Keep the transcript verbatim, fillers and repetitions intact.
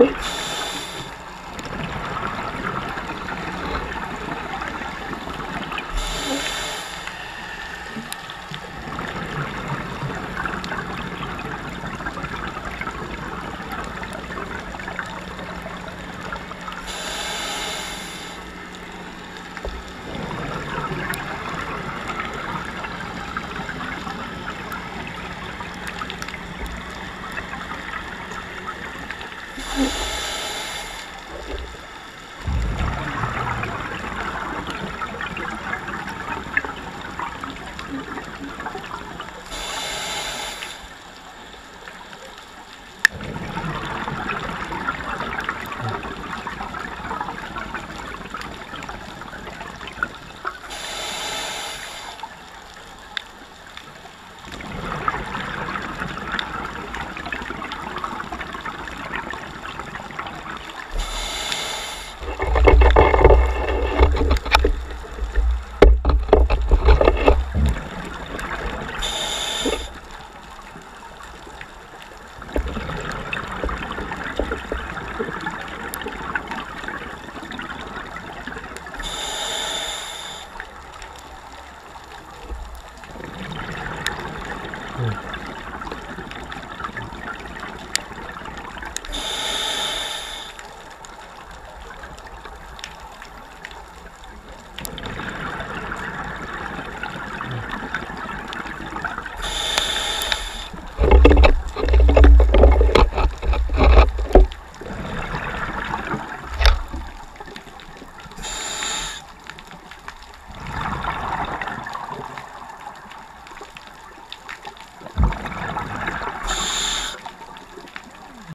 Oops.